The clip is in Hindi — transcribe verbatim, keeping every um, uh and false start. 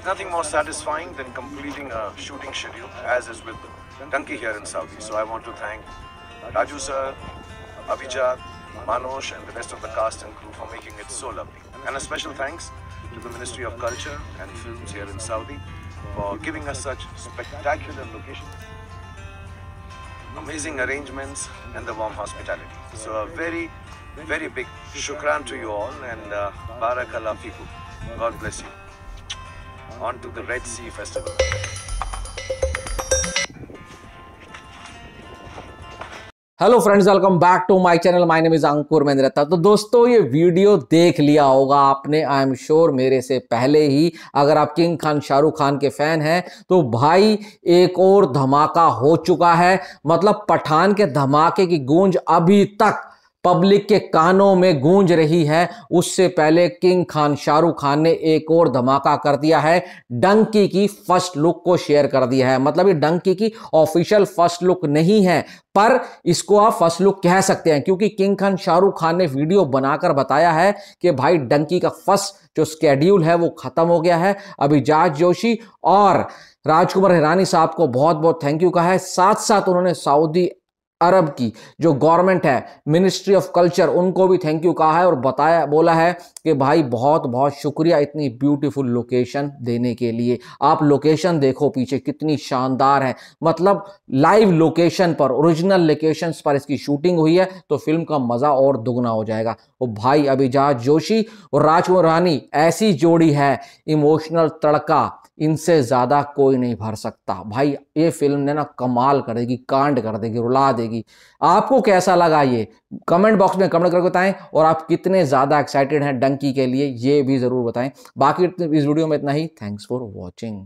There's nothing more satisfying than completing a shooting schedule, as is with Dunki here in Saudi. So I want to thank Raju Sir, Abhijat, Manoj and the rest of the cast and crew for making it so lovely. And a special thanks to the Ministry of Culture and Films here in Saudi for giving us such spectacular locations, amazing arrangements and the warm hospitality. So a very, very big shukran to you all and uh, barakallah fikum. God bless you. On to the Red Sea Festival. Hello friends, welcome back to my channel. My name is Ankur Mendiratta. तो दोस्तों, ये वीडियो देख लिया होगा आपने, आई एम श्योर मेरे से पहले ही। अगर आप किंग खान, शाहरुख खान के फैन हैं तो भाई एक और धमाका हो चुका है। मतलब पठान के धमाके की गूंज अभी तक पब्लिक के कानों में गूंज रही है। उससे पहले किंग खान, शाहरुख खान ने एक और धमाका कर दिया है। डंकी की फर्स्ट लुक को शेयर कर दिया है। मतलब ये डंकी की ऑफिशियल फर्स्ट लुक नहीं है, पर इसको आप फर्स्ट लुक कह सकते हैं, क्योंकि किंग खान, शाहरुख खान ने वीडियो बनाकर बताया है कि भाई डंकी का फर्स्ट जो स्केड्यूल है वो खत्म हो गया है। अभिजात जोशी और राजकुमार हिरानी साहब को बहुत बहुत थैंक यू कहा है। साथ साथ उन्होंने सऊदी अरब की जो गवर्नमेंट है, मिनिस्ट्री ऑफ कल्चर, उनको भी थैंक यू कहा है और बताया, बोला है कि भाई बहुत बहुत शुक्रिया इतनी ब्यूटीफुल लोकेशन देने के लिए। आप लोकेशन देखो पीछे कितनी शानदार है। मतलब लाइव लोकेशन पर, ओरिजिनल लोकेशंस पर इसकी शूटिंग हुई है, तो फिल्म का मज़ा और दुगना हो जाएगा। वो भाई अभिजात जोशी और राजकुमार हिरानी ऐसी जोड़ी है, इमोशनल तड़का इनसे ज़्यादा कोई नहीं भर सकता। भाई ये फिल्म ने ना कमाल कर देगी, कांड कर देगी, रुला देगी। आपको कैसा लगा ये कमेंट बॉक्स में कमेंट करके बताएं, और आप कितने ज़्यादा एक्साइटेड हैं डंकी के लिए ये भी ज़रूर बताएं। बाकी इस वीडियो में इतना ही। Thanks for watching.